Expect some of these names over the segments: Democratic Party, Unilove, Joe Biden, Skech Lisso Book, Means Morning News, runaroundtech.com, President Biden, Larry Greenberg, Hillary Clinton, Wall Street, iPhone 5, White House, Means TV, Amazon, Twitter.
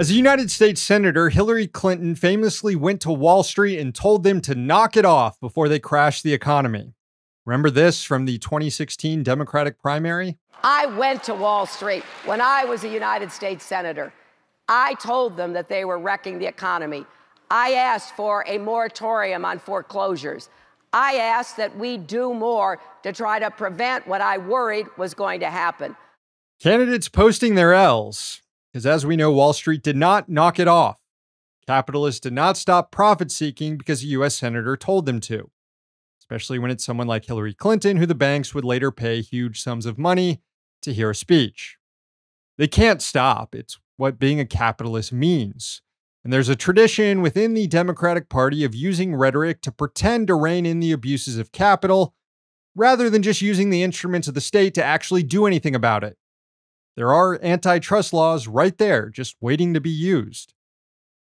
As a United States Senator, Hillary Clinton famously went to Wall Street and told them to knock it off before they crashed the economy. Remember this from the 2016 Democratic primary? I went to Wall Street when I was a United States Senator. I told them that they were wrecking the economy. I asked for a moratorium on foreclosures. I asked that we do more to try to prevent what I worried was going to happen. Candidates posting their L's, because as we know, Wall Street did not knock it off. Capitalists did not stop profit-seeking because a U.S. senator told them to, especially when it's someone like Hillary Clinton, who the banks would later pay huge sums of money to hear a speech. They can't stop. It's what being a capitalist means. And there's a tradition within the Democratic Party of using rhetoric to pretend to rein in the abuses of capital, rather than just using the instruments of the state to actually do anything about it. There are antitrust laws right there, just waiting to be used.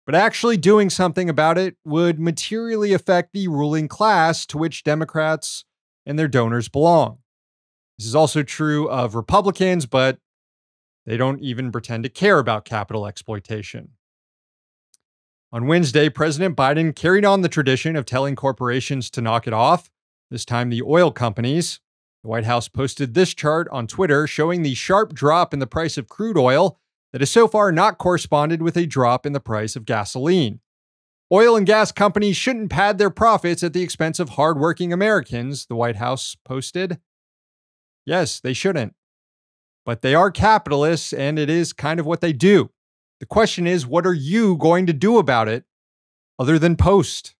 But actually doing something about it would materially affect the ruling class to which Democrats and their donors belong. This is also true of Republicans, but they don't even pretend to care about capital exploitation. On Wednesday, President Biden carried on the tradition of telling corporations to knock it off, this time the oil companies. The White House posted this chart on Twitter showing the sharp drop in the price of crude oil that has so far not corresponded with a drop in the price of gasoline. Oil and gas companies shouldn't pad their profits at the expense of hardworking Americans, the White House posted. Yes, they shouldn't. But they are capitalists, and it is kind of what they do. The question is, what are you going to do about it other than post?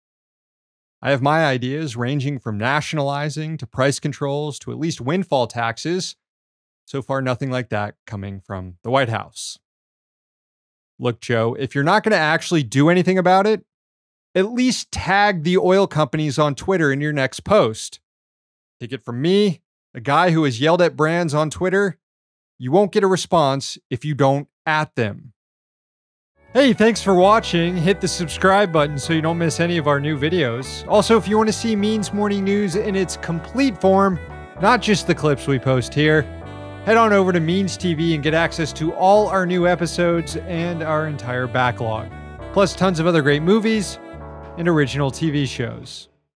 I have my ideas ranging from nationalizing to price controls to at least windfall taxes. So far, nothing like that coming from the White House. Look, Joe, if you're not going to actually do anything about it, at least tag the oil companies on Twitter in your next post. Take it from me, a guy who has yelled at brands on Twitter, you won't get a response if you don't at them. Hey, thanks for watching. Hit the subscribe button so you don't miss any of our new videos. Also, if you want to see Means Morning News in its complete form, not just the clips we post here, head on over to Means TV and get access to all our new episodes and our entire backlog, plus tons of other great movies and original TV shows.